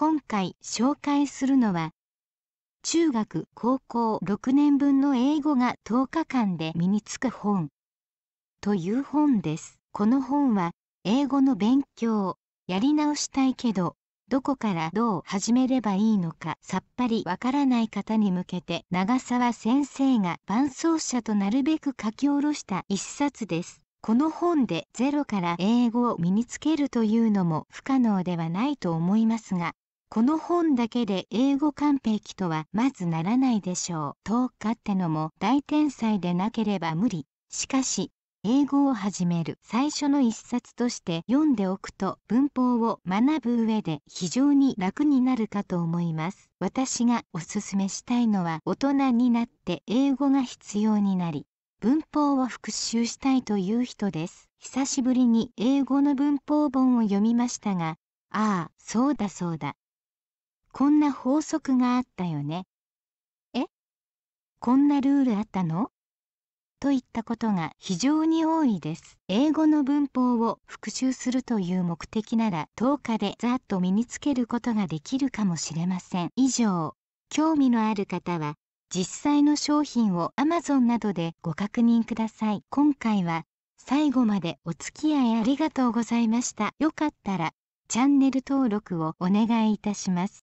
今回紹介するのは、中学・高校6年分の英語が10日間で身につく本という本です。この本は、英語の勉強、やり直したいけど、どこからどう始めればいいのかさっぱりわからない方に向けて長澤先生が伴走者となるべく書き下ろした一冊です。この本でゼロから英語を身につけるというのも不可能ではないと思いますが、この本だけで英語完璧とはまずならないでしょう。10日ってのも大天才でなければ無理。しかし、英語を始める最初の一冊として読んでおくと文法を学ぶ上で非常に楽になるかと思います。私がおすすめしたいのは大人になって英語が必要になり、文法を復習したいという人です。久しぶりに英語の文法本を読みましたが、ああ、そうだそうだ。こんな法則があったよね。え？こんなルールあったの？といったことが非常に多いです。英語の文法を復習するという目的なら10日でざっと身につけることができるかもしれません。以上、興味のある方は実際の商品を Amazon などでご確認ください。今回は最後までお付き合いありがとうございました。よかったらチャンネル登録をお願いいたします。